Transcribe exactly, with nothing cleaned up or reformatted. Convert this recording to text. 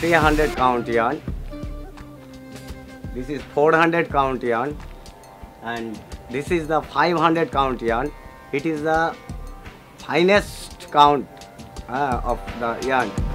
three hundred count yarn. This is four hundred count yarn, and this is the five hundred count yarn. It is the finest count uh, of the yarn.